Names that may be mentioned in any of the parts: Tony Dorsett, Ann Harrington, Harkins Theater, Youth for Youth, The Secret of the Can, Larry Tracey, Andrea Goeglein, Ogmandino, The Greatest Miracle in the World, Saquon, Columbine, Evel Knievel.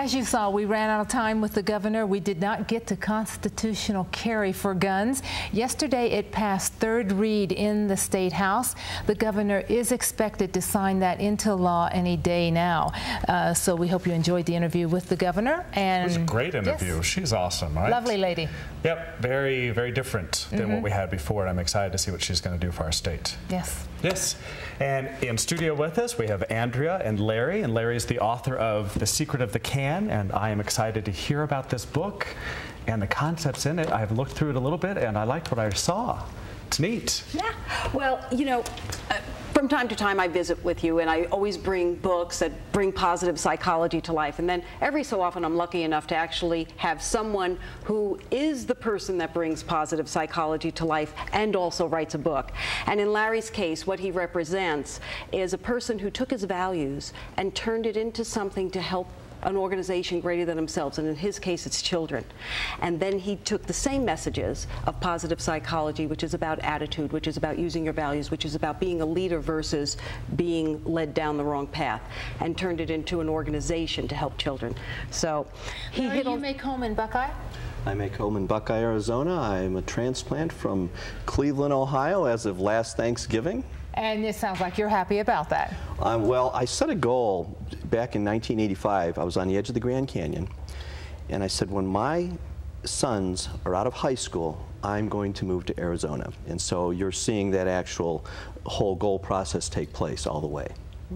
As you saw, we ran out of time with the governor. We did not get to constitutional carry for guns. Yesterday, it passed third read in the State House. The governor is expected to sign that into law any day now. So we hope you enjoyed the interview with the governor. And it was a great interview. Yes. She's awesome, right? Lovely lady. Yep, very, very different than what we had before, and I'm excited to see what she's going to do for our state. Yes. Yes. And in studio with us, we have Andrea and Larry, and Larry's the author of The Secret of the Can, and I am excited to hear about this book and the concepts in it. I've looked through it a little bit, and I liked what I saw. It's neat. Yeah. Well, you know, from time to time I visit with you, and I always bring books that bring positive psychology to life, and then every so often I'm lucky enough to actually have someone who is the person that brings positive psychology to life and also writes a book. And in Larry's case, what he represents is a person who took his values and turned it into something to help an organization greater than themselves, and in his case it's children. And then he took the same messages of positive psychology, which is about attitude, which is about using your values, which is about being a leader versus being led down the wrong path, and turned it into an organization to help children. So he hit on. You make home in Buckeye? I make home in Buckeye, Arizona. I'm a transplant from Cleveland, Ohio as of last Thanksgiving. And it sounds like you're happy about that. Well, I set a goal back in 1985. I was on the edge of the Grand Canyon, and I said, when my sons are out of high school, I'm going to move to Arizona. And so you're seeing that actual whole goal process take place all the way.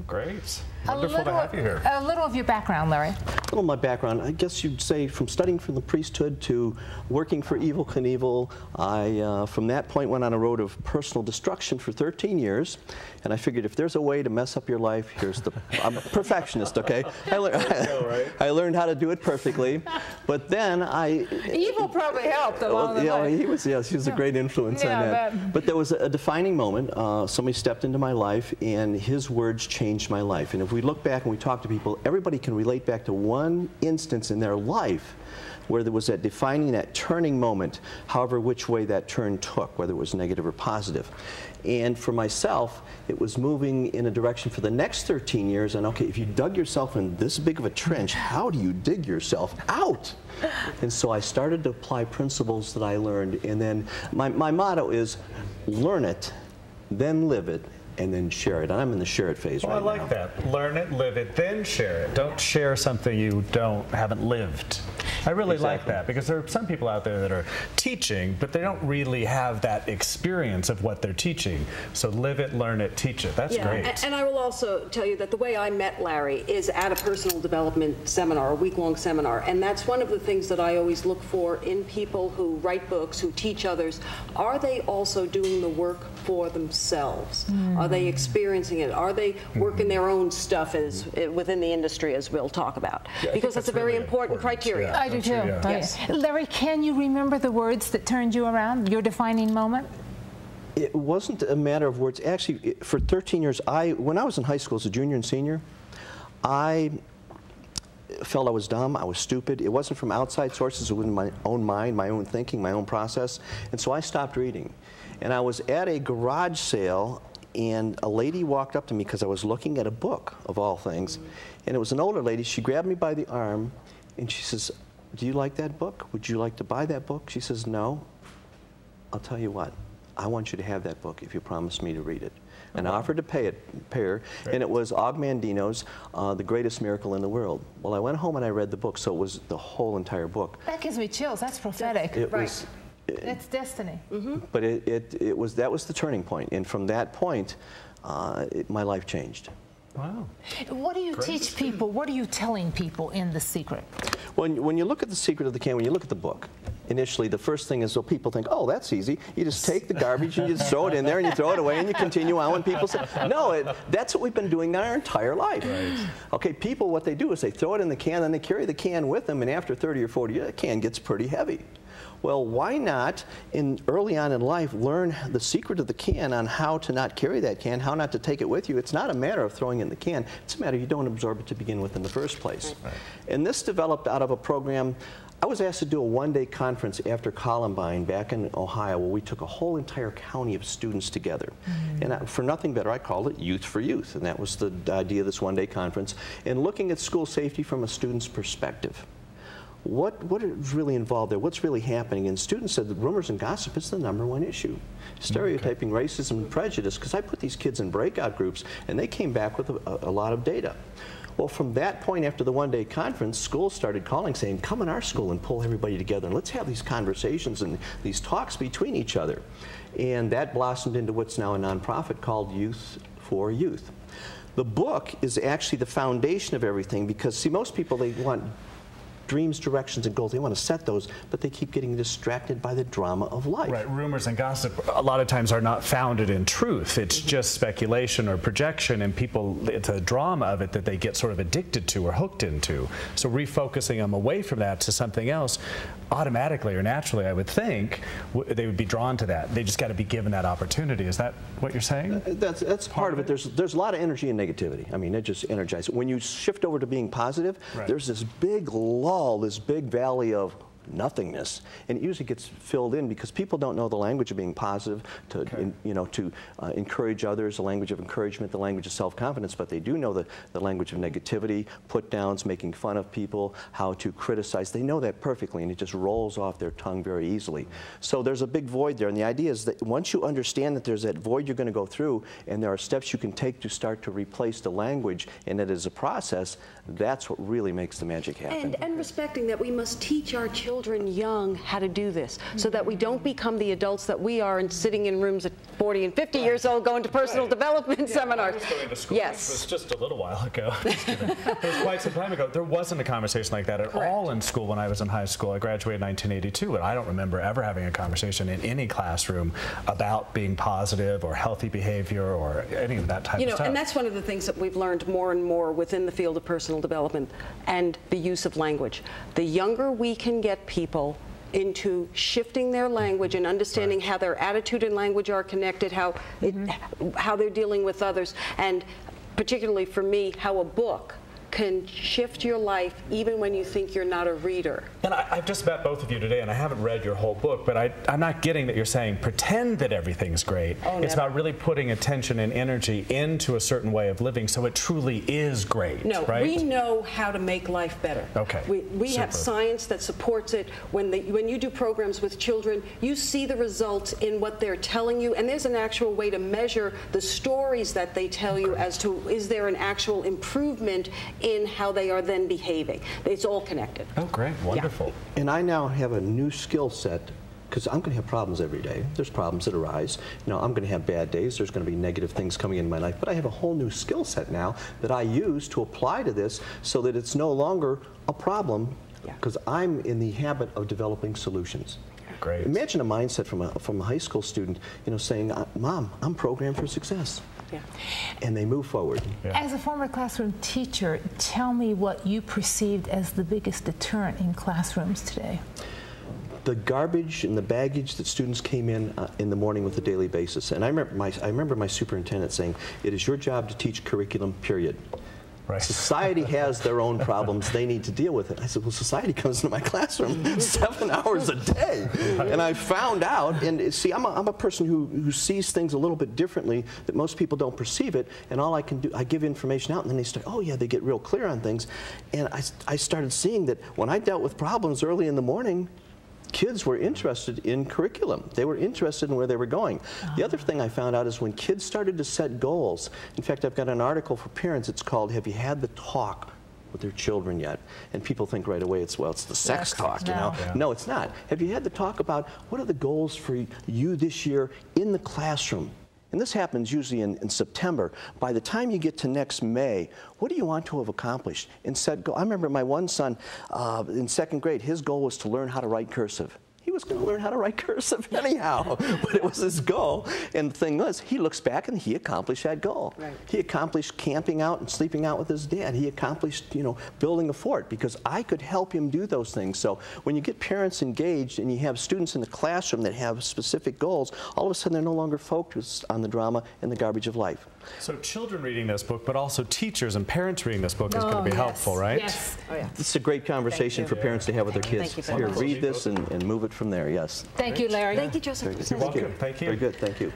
Great. Wonderful to have you here. A little of your background, Larry. A little of my background. I guess you'd say from studying for the priesthood to working for Evel Knievel, I, from that point, went on a road of personal destruction for 13 years. And I figured if there's a way to mess up your life, here's the... I'm a perfectionist, okay? I learned how to do it perfectly. But then I... Evel probably helped along the way. He was a great influence on that. But there was a defining moment. Somebody stepped into my life, and his words changed my life. And if we look back and we talk to people, everybody can relate back to one instance in their life where there was that defining, that turning moment, however which way that turn took, whether it was negative or positive. And for myself, it was moving in a direction for the next 13 years, and okay, if you dug yourself in this big of a trench, how do you dig yourself out? And so I started to apply principles that I learned, and then my motto is, learn it, then live it, and then share it. I'm in the share it phase right now. I like that. Learn it, live it, then share it. Don't share something you haven't lived. I really like that, because there are some people out there that are teaching, but they don't really have that experience of what they're teaching. So live it, learn it, teach it. That's great. And I will also tell you that the way I met Larry is at a personal development seminar, a week-long seminar. And that's one of the things that I always look for in people who write books, who teach others. Are they also doing the work for themselves? Are they experiencing it? Are they working their own stuff as within the industry, as we'll talk about? Yeah, because that's a very really important criteria. Yeah. I do too. Yeah. Yes. Larry, can you remember the words that turned you around, your defining moment? It wasn't a matter of words. Actually, for 13 years, when I was in high school as a junior and senior, I felt I was dumb, I was stupid. It wasn't from outside sources, it was in my own mind, my own thinking, my own process. And so I stopped reading. And I was at a garage sale, and a lady walked up to me because I was looking at a book, of all things. And it was an older lady. She grabbed me by the arm, and she says, do you like that book? Would you like to buy that book? She says, no. I'll tell you what. I want you to have that book if you promise me to read it. And I offered to pay her, and it was Ogmandino's The Greatest Miracle in the World. Well, I went home and I read the book, so it was the whole entire book. That gives me chills. That's prophetic. That's destiny. But that was the turning point, and from that point, my life changed. Wow. What do you teach people? What are you telling people in The Secret? When you look at The Secret of the Can, when you look at the book, initially the first thing is, well, people think, oh, that's easy. You just take the garbage and you just throw it in there and you throw it away and you continue on. When people say, no, that's what we've been doing our entire life. Right. Okay, people, what they do is they throw it in the can, then they carry the can with them, and after 30 or 40 years, the can gets pretty heavy. Well, why not, early on in life, learn the secret of the can on how to not carry that can, how not to take it with you. It's not a matter of throwing in the can. It's a matter you don't absorb it to begin with in the first place. Right. And this developed out of a program. I was asked to do a one-day conference after Columbine back in Ohio, where we took a whole entire county of students together. Mm-hmm. And for nothing better, I called it Youth for Youth. And that was the idea of this one-day conference. And looking at school safety from a student's perspective. What is really involved there? What's really happening? And students said that rumors and gossip is the #1 issue. Stereotyping, okay. Racism, and prejudice. Because I put these kids in breakout groups, and they came back with a lot of data. Well, from that point after the one-day conference, schools started calling, saying, come in our school and pull everybody together, and let's have these conversations and these talks between each other. And that blossomed into what's now a nonprofit called Youth for Youth. The book is actually the foundation of everything because, see, most people, they want dreams, directions, and goals. They want to set those, but they keep getting distracted by the drama of life. Right. Rumors and gossip a lot of times are not founded in truth. It's just speculation or projection, and people, it's a drama of it that they get sort of addicted to or hooked into. So refocusing them away from that to something else, automatically or naturally, I would think, they would be drawn to that. They just got to be given that opportunity. Is that what you're saying? That's part of it. There's a lot of energy and negativity. I mean, it just energizes. When you shift over to being positive, right. There's this big lull, this big valley of nothingness, and it usually gets filled in because people don't know the language of being positive, to okay. to encourage others, the language of encouragement, the language of self-confidence, but they do know the language of negativity, put-downs, making fun of people, how to criticize. They know that perfectly, and it just rolls off their tongue very easily. So there's a big void there, and the idea is that once you understand that there's that void you're going to go through, and there are steps you can take to start to replace the language, and it is a process. That's what really makes the magic happen. And respecting that we must teach our children young how to do this so that we don't become the adults that we are and sitting in rooms at 40 and 50 years old going to personal development seminars. I was going to school, yes. It was just a little while ago. It was quite some time ago. There wasn't a conversation like that at correct. All in school when I was in high school. I graduated in 1982, but I don't remember ever having a conversation in any classroom about being positive or healthy behavior or any of that type of stuff. And that's one of the things that we've learned more and more within the field of personal development and the use of language. The younger we can get people into shifting their language and understanding right. how their attitude and language are connected, how how they're dealing with others, and particularly for me, how a book can shift your life even when you think you're not a reader. And I've just met both of you today, and I haven't read your whole book, but I'm not getting that you're saying pretend that everything's great. Oh, it's about really putting attention and energy into a certain way of living so it truly is great. No, right? We know how to make life better. Okay. We have science that supports it. When you do programs with children, you see the results in what they're telling you, and there's an actual way to measure the stories that they tell you as to is there an actual improvement in how they are then behaving. It's all connected. Oh, great. Wonderful. Yeah. And I now have a new skill set because I'm going to have problems every day. There's problems that arise. I'm going to have bad days. There's going to be negative things coming in my life. But I have a whole new skill set now that I use to apply to this so that it's no longer a problem because I'm in the habit of developing solutions. Great. Imagine a mindset from a high school student, saying, Mom, I'm programmed for success. Yeah. And they move forward. Yeah. As a former classroom teacher, tell me what you perceived as the biggest deterrent in classrooms today. The garbage and the baggage that students came in the morning with a daily basis. And I remember my superintendent saying, it is your job to teach curriculum, period. Right. Society has their own problems. They need to deal with it. I said, well, society comes into my classroom 7 hours a day. And I found out, and see, I'm a person who sees things a little bit differently, that most people don't perceive it, and all I can do, I give information out, and then they start, oh, yeah, they get real clear on things. And I started seeing that when I dealt with problems early in the morning, kids were interested in curriculum. They were interested in where they were going. The other thing I found out is when kids started to set goals, in fact, I've got an article for parents. It's called, Have You Had the Talk with Their Children Yet? And people think right away it's the sex talk, No, it's not. Have you had the talk about what are the goals for you this year in the classroom? And this happens usually in September. By the time you get to next May, what do you want to have accomplished? And set goal. I remember my one son in second grade, his goal was to learn how to write cursive. He was going to learn how to write cursive anyhow, but it was his goal. And the thing was, he looks back and he accomplished that goal. Right. He accomplished camping out and sleeping out with his dad. He accomplished, you know, building a fort, because I could help him do those things. So when you get parents engaged and you have students in the classroom that have specific goals, all of a sudden they're no longer focused on the drama and the garbage of life. So children reading this book, but also teachers and parents reading this book is going to be helpful, right? Yes. Oh, yeah. It's a great conversation for parents to have with their kids. Here, read this and move it from there, yes. Thank you, Larry. Thank you, Joseph. You're welcome. Thank you. Very good, thank you.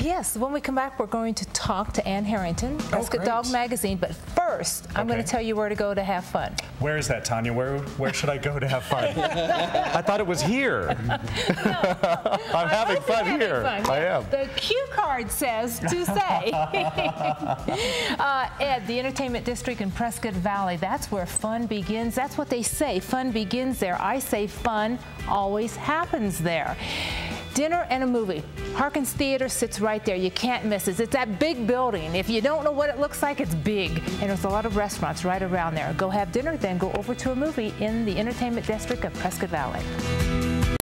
Yes, when we come back, we're going to talk to Ann Harrington, Good Dog Magazine, but first, I'm going to tell you where to go to have fun. Where is that, Tanya? Where should I go to have fun? I thought it was here. I'm having fun here. I am. The cue card says to say. Ed, the Entertainment District in Prescott Valley, that's where fun begins. That's what they say, fun begins there. I say fun always happens there. Dinner and a movie. Harkins Theater sits right there. You can't miss it. It's that big building. If you don't know what it looks like, it's big. And there's a lot of restaurants right around there. Go have dinner, then go over to a movie in the Entertainment District of Prescott Valley.